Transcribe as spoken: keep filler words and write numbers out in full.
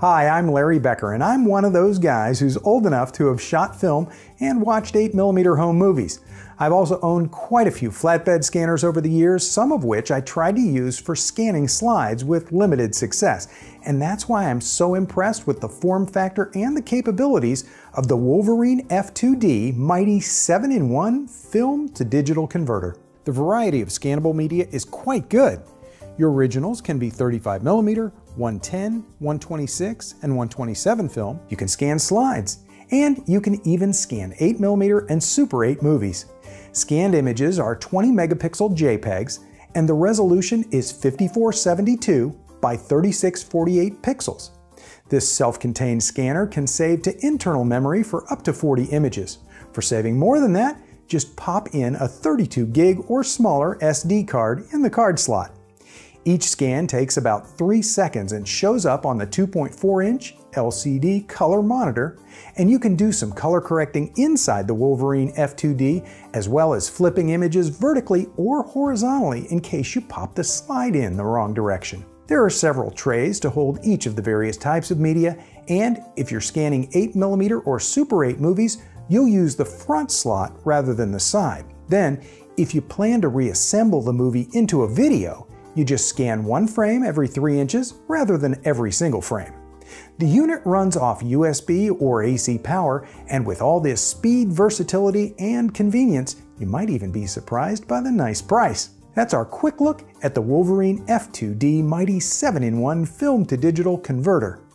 Hi, I'm Larry Becker, and I'm one of those guys who's old enough to have shot film and watched eight millimeter home movies. I've also owned quite a few flatbed scanners over the years, some of which I tried to use for scanning slides with limited success. And that's why I'm so impressed with the form factor and the capabilities of the Wolverine F two D Mighty seven in one film to digital converter. The variety of scannable media is quite good. Your originals can be thirty-five millimeter, one ten, one twenty-six, and one twenty-seven film. You can scan slides, and you can even scan eight millimeter and Super eight movies. Scanned images are twenty megapixel JPEGs, and the resolution is fifty-four seventy-two by thirty-six forty-eight pixels. This self-contained scanner can save to internal memory for up to forty images. For saving more than that, just pop in a thirty-two gig or smaller S D card in the card slot. Each scan takes about three seconds and shows up on the two point four inch L C D color monitor, and you can do some color correcting inside the Wolverine F two D, as well as flipping images vertically or horizontally in case you pop the slide in the wrong direction. There are several trays to hold each of the various types of media, and if you're scanning eight millimeter or Super eight movies, you'll use the front slot rather than the side. Then, if you plan to reassemble the movie into a video, you just scan one frame every three inches rather than every single frame. The unit runs off U S B or A C power, and with all this speed, versatility, and convenience, you might even be surprised by the nice price. That's our quick look at the Wolverine F two D Mighty seven in one film to digital converter.